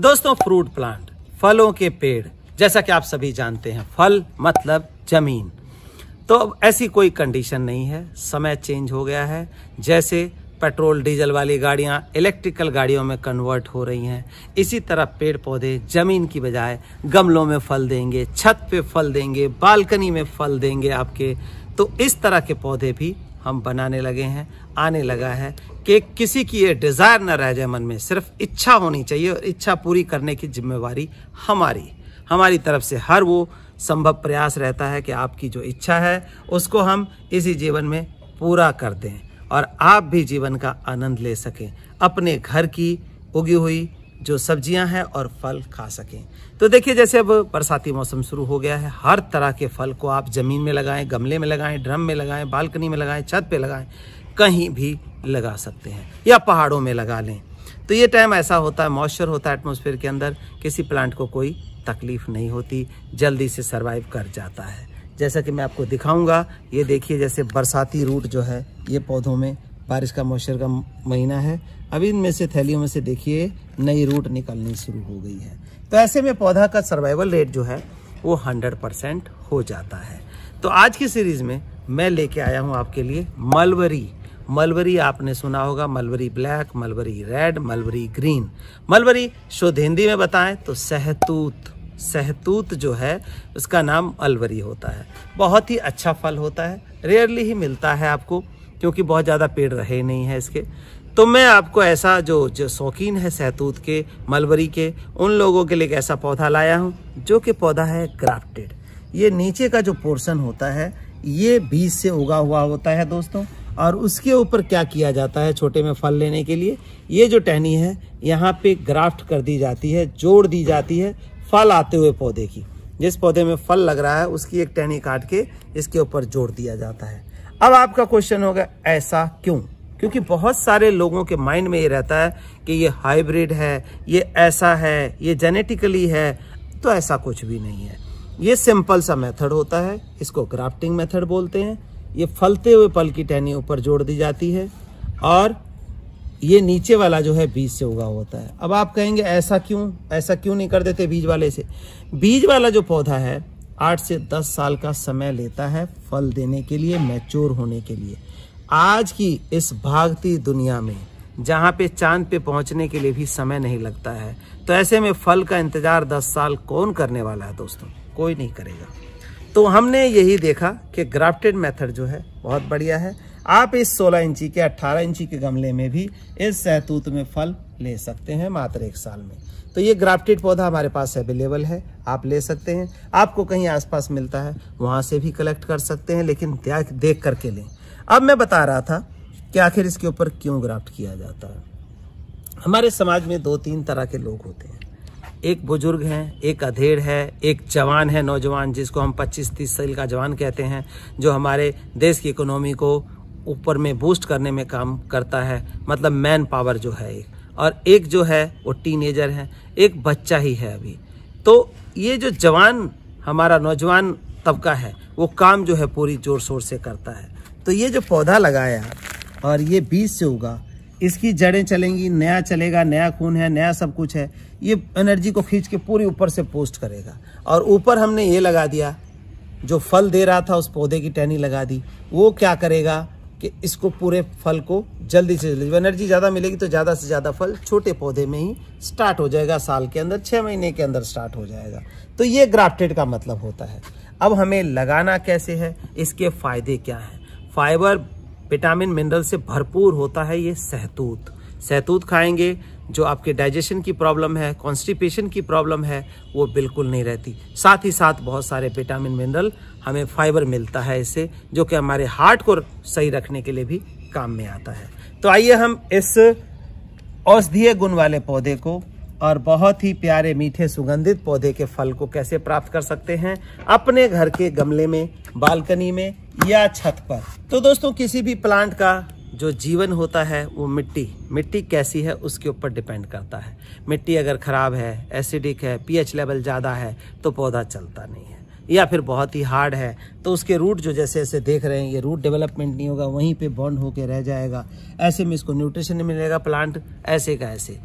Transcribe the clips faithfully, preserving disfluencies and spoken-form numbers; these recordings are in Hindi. दोस्तों फ्रूट प्लांट, फलों के पेड़, जैसा कि आप सभी जानते हैं फल मतलब जमीन। तो अब ऐसी कोई कंडीशन नहीं है, समय चेंज हो गया है। जैसे पेट्रोल डीजल वाली गाड़ियां इलेक्ट्रिकल गाड़ियों में कन्वर्ट हो रही हैं, इसी तरह पेड़ पौधे जमीन की बजाय गमलों में फल देंगे, छत पे फल देंगे, बालकनी में फल देंगे आपके। तो इस तरह के पौधे भी हम बनाने लगे हैं, आने लगा है कि किसी की ये डिज़ायर न रह जाए मन में, सिर्फ इच्छा होनी चाहिए और इच्छा पूरी करने की जिम्मेवारी हमारी हमारी तरफ से हर वो संभव प्रयास रहता है कि आपकी जो इच्छा है उसको हम इसी जीवन में पूरा कर दें और आप भी जीवन का आनंद ले सकें, अपने घर की उगी हुई जो सब्जियां हैं और फल खा सकें। तो देखिए जैसे अब बरसाती मौसम शुरू हो गया है, हर तरह के फल को आप ज़मीन में लगाएं, गमले में लगाएं, ड्रम में लगाएं, बालकनी में लगाएं, छत पे लगाएं, कहीं भी लगा सकते हैं या पहाड़ों में लगा लें। तो ये टाइम ऐसा होता है, मॉइस्चर होता है एटमॉस्फेयर के अंदर, किसी प्लांट को कोई तकलीफ नहीं होती, जल्दी से सर्वाइव कर जाता है। जैसा कि मैं आपको दिखाऊंगा, ये देखिए जैसे बरसाती रूट जो है ये पौधों में, बारिश का मौसम का महीना है, अभी इनमें से थैलियों में से देखिए नई रूट निकलनी शुरू हो गई है। तो ऐसे में पौधा का सर्वाइवल रेट जो है वो हंड्रेड परसेंट हो जाता है। तो आज की सीरीज़ में मैं लेके आया हूँ आपके लिए मलबरी। मलबरी आपने सुना होगा, mulberry black, mulberry red, mulberry green. Mulberry शुद्ध हिंदी में बताएं तो सहतूत, सहतूत जो है उसका नाम मलबरी होता है। बहुत ही अच्छा फल होता है, रेयरली ही मिलता है आपको, क्योंकि बहुत ज़्यादा पेड़ रहे नहीं है इसके। तो मैं आपको ऐसा जो जो शौकीन है सहतूत के, मलबरी के, उन लोगों के लिए एक ऐसा पौधा लाया हूँ जो कि पौधा है ग्राफ्टेड। ये नीचे का जो पोर्शन होता है ये बीज से उगा हुआ होता है दोस्तों, और उसके ऊपर क्या किया जाता है छोटे में फल लेने के लिए, ये जो टहनी है यहाँ पे ग्राफ्ट कर दी जाती है, जोड़ दी जाती है फल आते हुए पौधे की। जिस पौधे में फल लग रहा है उसकी एक टहनी काट के इसके ऊपर जोड़ दिया जाता है। अब आपका क्वेश्चन होगा ऐसा क्यों? क्योंकि बहुत सारे लोगों के माइंड में ये रहता है कि ये हाइब्रिड है, ये ऐसा है, ये जेनेटिकली है। तो ऐसा कुछ भी नहीं है, ये सिंपल सा मेथड होता है, इसको ग्राफ्टिंग मेथड बोलते हैं। ये फलते हुए फल की टहनी ऊपर जोड़ दी जाती है और ये नीचे वाला जो है बीज से उगा होता है। अब आप कहेंगे ऐसा क्यों, ऐसा क्यों नहीं कर देते बीज वाले से? बीज वाला जो पौधा है आठ से दस साल का समय लेता है फल देने के लिए, मैच्योर होने के लिए। आज की इस भागती दुनिया में जहाँ पे चांद पे पहुँचने के लिए भी समय नहीं लगता है, तो ऐसे में फल का इंतज़ार दस साल कौन करने वाला है दोस्तों? कोई नहीं करेगा। तो हमने यही देखा कि ग्राफ्टेड मेथड जो है बहुत बढ़िया है। आप इस सोलह इंची के, अट्ठारह इंची के गमले में भी इस सहतूत में फल ले सकते हैं मात्र एक साल में। तो ये ग्राफ्टेड पौधा हमारे पास अवेलेबल है, आप ले सकते हैं। आपको कहीं आसपास मिलता है वहाँ से भी कलेक्ट कर सकते हैं, लेकिन देख करके लें। अब मैं बता रहा था कि आखिर इसके ऊपर क्यों ग्राफ्ट किया जाता है। हमारे समाज में दो तीन तरह के लोग होते हैं, एक बुजुर्ग हैं, एक अधेड़ है, एक जवान है, नौजवान, जिसको हम पच्चीस तीस साल का जवान कहते हैं, जो हमारे देश की इकोनॉमी को ऊपर में बूस्ट करने में काम करता है, मतलब मैन पावर जो है एक, और एक जो है वो टीनेजर है, एक बच्चा ही है अभी। तो ये जो जवान हमारा नौजवान तबका है वो काम जो है पूरी जोर शोर से करता है। तो ये जो पौधा लगाया और ये बीज से उगा, इसकी जड़ें चलेंगी, नया चलेगा, नया खून है, नया सब कुछ है, ये एनर्जी को खींच के पूरी ऊपर से पोस्ट करेगा। और ऊपर हमने ये लगा दिया, जो फल दे रहा था उस पौधे की टहनी लगा दी। वो क्या करेगा कि इसको पूरे फल को जल्दी से जल्दी, एनर्जी ज़्यादा मिलेगी तो ज़्यादा से ज़्यादा फल छोटे पौधे में ही स्टार्ट हो जाएगा, साल के अंदर, छः महीने के अंदर स्टार्ट हो जाएगा। तो ये ग्राफ्टेड का मतलब होता है। अब हमें लगाना कैसे है, इसके फ़ायदे क्या हैं? फाइबर, विटामिन, मिनरल से भरपूर होता है ये सहतूत। सहतूत खाएंगे जो आपके डाइजेशन की प्रॉब्लम है, कॉन्स्टिपेशन की प्रॉब्लम है, वो बिल्कुल नहीं रहती। साथ ही साथ बहुत सारे विटामिन, मिनरल, हमें फाइबर मिलता है इससे, जो कि हमारे हार्ट को सही रखने के लिए भी काम में आता है। तो आइए हम इस औषधीय गुण वाले पौधे को और बहुत ही प्यारे मीठे सुगंधित पौधे के फल को कैसे प्राप्त कर सकते हैं अपने घर के गमले में, बालकनी में या छत पर। तो दोस्तों किसी भी प्लांट का जो जीवन होता है वो मिट्टी, मिट्टी कैसी है उसके ऊपर डिपेंड करता है। मिट्टी अगर ख़राब है, एसिडिक है, पीएच लेवल ज़्यादा है तो पौधा चलता नहीं है, या फिर बहुत ही हार्ड है तो उसके रूट जो जैसे ऐसे देख रहे हैं ये रूट डेवलपमेंट नहीं होगा, वहीं पे बॉन्ड होकर रह जाएगा। ऐसे में इसको न्यूट्रिशन नहीं मिलेगा, प्लांट ऐसे का ऐसे।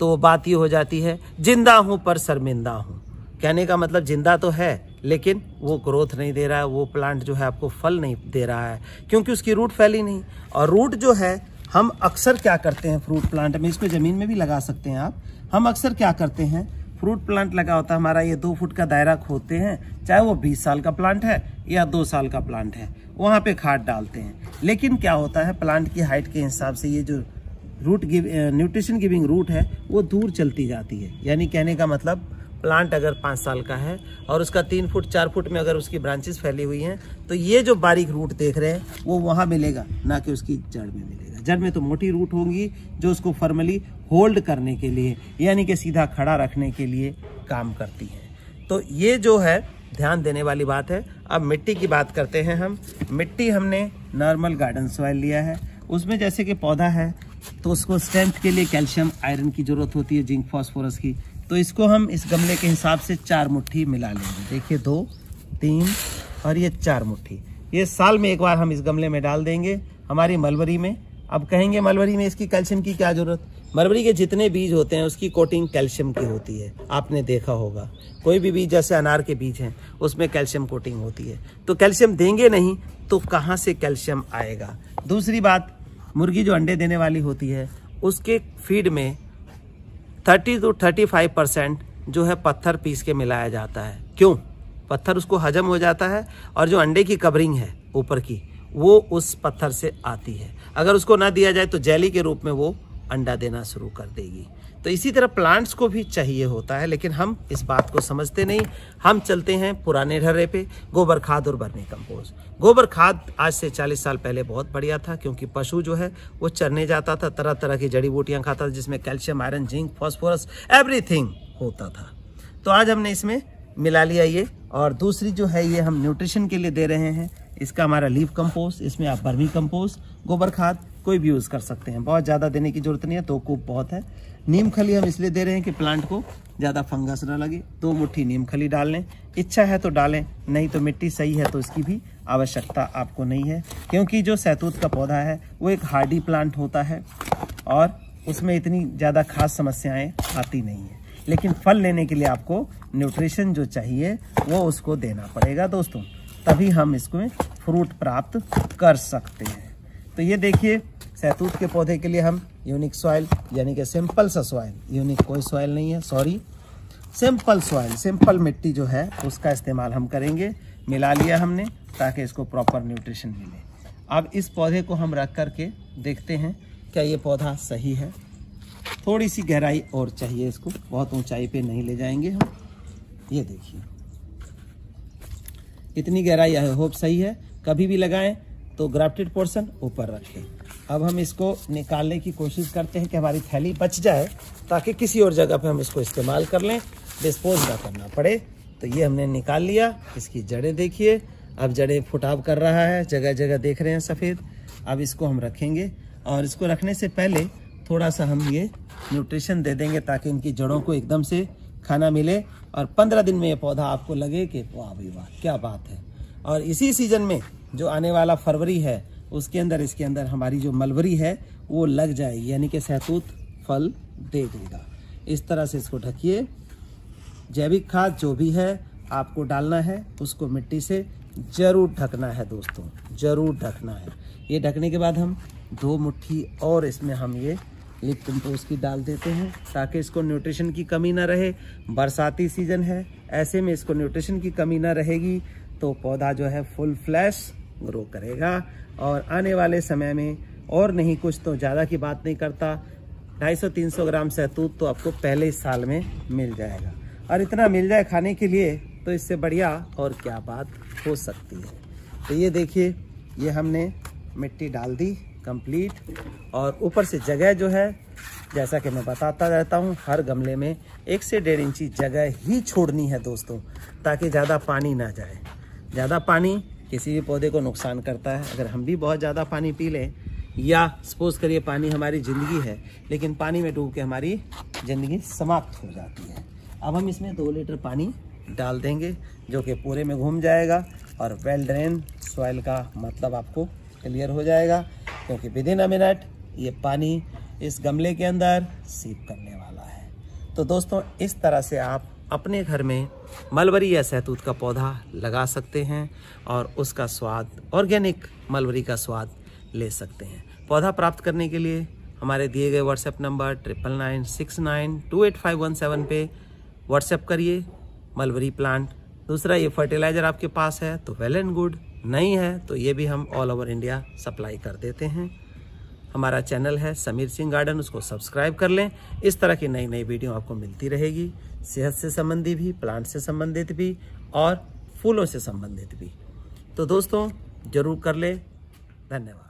तो बात ये हो जाती है जिंदा हूँ पर शर्मिंदा हूँ। कहने का मतलब जिंदा तो है लेकिन वो ग्रोथ नहीं दे रहा है, वो प्लांट जो है आपको फल नहीं दे रहा है क्योंकि उसकी रूट फैली नहीं। और रूट जो है हम अक्सर क्या करते हैं फ्रूट प्लांट में, इसको ज़मीन में भी लगा सकते हैं आप, हम अक्सर क्या करते हैं फ्रूट प्लांट लगा होता है हमारा, ये दो फुट का दायरा खोदते हैं, चाहे वो बीस साल का प्लांट है या दो साल का प्लांट है, वहाँ पे खाद डालते हैं। लेकिन क्या होता है प्लांट की हाइट के हिसाब से ये जो root give nutrition giving root है वो दूर चलती जाती है। यानी कहने का मतलब प्लांट अगर पाँच साल का है और उसका तीन फुट चार फुट में अगर उसकी ब्रांचेस फैली हुई हैं तो ये जो बारीक रूट देख रहे हैं वो वहाँ मिलेगा, ना कि उसकी जड़ में मिलेगा। जड़ में तो मोटी रूट होंगी जो उसको फर्मली होल्ड करने के लिए यानी कि सीधा खड़ा रखने के लिए काम करती हैं। तो ये जो है ध्यान देने वाली बात है। अब मिट्टी की बात करते हैं हम। मिट्टी हमने नॉर्मल गार्डन सॉइल लिया है, उसमें जैसे कि पौधा है तो उसको स्ट्रेंथ के लिए कैल्शियम आयरन की ज़रूरत होती है, जिंक फॉस्फोरस की, तो इसको हम इस गमले के हिसाब से चार मुट्ठी मिला लेंगे। देखिए दो तीन और ये चार मुट्ठी ये साल में एक बार हम इस गमले में डाल देंगे हमारी मलबरी में। अब कहेंगे मलबरी में इसकी कैल्शियम की क्या ज़रूरत, मलबरी के जितने बीज होते हैं उसकी कोटिंग कैल्शियम की होती है, आपने देखा होगा कोई भी बीज जैसे अनार के बीज हैं उसमें कैल्शियम कोटिंग होती है। तो कैल्शियम देंगे नहीं तो कहाँ से कैल्शियम आएगा। दूसरी बात, मुर्गी जो अंडे देने वाली होती है उसके फीड में तीस टू पैंतीस परसेंट जो है पत्थर पीस के मिलाया जाता है। क्यों? पत्थर उसको हजम हो जाता है और जो अंडे की कवरिंग है ऊपर की वो उस पत्थर से आती है, अगर उसको ना दिया जाए तो जेली के रूप में वो अंडा देना शुरू कर देगी। तो इसी तरह प्लांट्स को भी चाहिए होता है, लेकिन हम इस बात को समझते नहीं। हम चलते हैं पुराने ढर्रे पे, गोबर खाद और वर्मी कंपोस्ट। गोबर खाद आज से चालीस साल पहले बहुत बढ़िया था क्योंकि पशु जो है वो चरने जाता था, तरह तरह की जड़ी बूटियां खाता था जिसमें calcium iron zinc phosphorus everything होता था। तो आज हमने इसमें मिला लिया ये। और दूसरी जो है ये हम न्यूट्रिशन के लिए दे रहे हैं, इसका हमारा लीफ कंपोस्ट, इसमें आप वर्मी कंपोस्ट गोबर खाद कोई भी यूज़ कर सकते हैं, बहुत ज़्यादा देने की जरूरत नहीं है, दो कूप बहुत है। नीम खली हम इसलिए दे रहे हैं कि प्लांट को ज़्यादा फंगस ना लगे, दो मुट्ठी नीम खली डाल लें, इच्छा है तो डालें, नहीं तो मिट्टी सही है तो इसकी भी आवश्यकता आपको नहीं है। क्योंकि जो सैतूत का पौधा है वो एक हार्डी प्लांट होता है और उसमें इतनी ज़्यादा खास समस्याएँ आती नहीं हैं, लेकिन फल लेने के लिए आपको न्यूट्रिशन जो चाहिए वो उसको देना पड़ेगा दोस्तों, तभी हम इसको फ्रूट प्राप्त कर सकते हैं। तो ये देखिए सैतूत के पौधे के लिए हम यूनिक सॉइल यानी कि सिंपल सा सॉइल, यूनिक कोई सॉइल नहीं है सॉरी, सिंपल सॉइल सिंपल मिट्टी जो है उसका इस्तेमाल हम करेंगे। मिला लिया हमने ताकि इसको प्रॉपर न्यूट्रिशन मिले। अब इस पौधे को हम रख कर के देखते हैं क्या ये पौधा सही है। थोड़ी सी गहराई और चाहिए इसको, बहुत ऊंचाई पे नहीं ले जाएंगे हम। ये देखिए इतनी गहराई आई होप सही है। कभी भी लगाएं तो ग्राफ्टेड पोर्शन ऊपर रखें। अब हम इसको निकालने की कोशिश करते हैं कि हमारी थैली बच जाए ताकि किसी और जगह पे हम इसको इस्तेमाल कर लें, डिस्पोज ना करना पड़े। तो ये हमने निकाल लिया। इसकी जड़ें देखिए, अब जड़ें फुटाव कर रहा है, जगह जगह देख रहे हैं सफ़ेद। अब इसको हम रखेंगे और इसको रखने से पहले थोड़ा सा हम ये न्यूट्रिशन दे देंगे ताकि इनकी जड़ों को एकदम से खाना मिले और पंद्रह दिन में ये पौधा आपको लगे कि वाह भाई वाह क्या बात है। और इसी सीज़न में जो आने वाला फरवरी है उसके अंदर इसके अंदर हमारी जो मलबरी है वो लग जाएगी, यानी कि सहतूत फल दे देगा। इस तरह से इसको ढकिए। जैविक खाद जो भी है आपको डालना है उसको मिट्टी से ज़रूर ढकना है दोस्तों, ज़रूर ढकना है। ये ढकने के बाद हम दो मुट्ठी और इसमें हम ये लीफ कंपोस्ट की डाल देते हैं ताकि इसको न्यूट्रिशन की कमी ना रहे। बरसाती सीज़न है, ऐसे में इसको न्यूट्रिशन की कमी ना रहेगी तो पौधा जो है फुल फ्लैश ग्रो करेगा। और आने वाले समय में और नहीं कुछ तो ज़्यादा की बात नहीं करता, दो सौ पचास तीन सौ ग्राम सहतूत तो आपको पहले इस साल में मिल जाएगा। और इतना मिल जाए खाने के लिए तो इससे बढ़िया और क्या बात हो सकती है। तो ये देखिए ये हमने मिट्टी डाल दी कंप्लीट। और ऊपर से जगह जो है जैसा कि मैं बताता रहता हूँ हर गमले में एक से डेढ़ इंची जगह ही छोड़नी है दोस्तों, ताकि ज़्यादा पानी ना जाए। ज़्यादा पानी किसी भी पौधे को नुकसान करता है। अगर हम भी बहुत ज़्यादा पानी पी लें, या सपोज करिए पानी हमारी ज़िंदगी है लेकिन पानी में डूब के हमारी ज़िंदगी समाप्त हो जाती है। अब हम इसमें दो लीटर पानी डाल देंगे जो कि पूरे में घूम जाएगा और वेल ड्रेन सॉइल का मतलब आपको क्लियर हो जाएगा, क्योंकि विदिन अ मिनट ये पानी इस गमले के अंदर सीप करने वाला है। तो दोस्तों इस तरह से आप अपने घर में मलबरी या सहतूत का पौधा लगा सकते हैं और उसका स्वाद, ऑर्गेनिक मलबरी का स्वाद ले सकते हैं। पौधा प्राप्त करने के लिए हमारे दिए गए WhatsApp number triple nine six nine two eight five one seven पे व्हाट्सएप करिए मलबरी प्लांट। दूसरा, ये फर्टिलाइज़र आपके पास है तो वेल एंड गुड, नहीं है तो ये भी हम ऑल ओवर इंडिया सप्लाई कर देते हैं। हमारा चैनल है समीर सिंह गार्डन, उसको सब्सक्राइब कर लें। इस तरह की नई नई वीडियो आपको मिलती रहेगी, सेहत से संबंधित भी, प्लांट से संबंधित भी और फूलों से संबंधित भी। तो दोस्तों ज़रूर कर लें। धन्यवाद।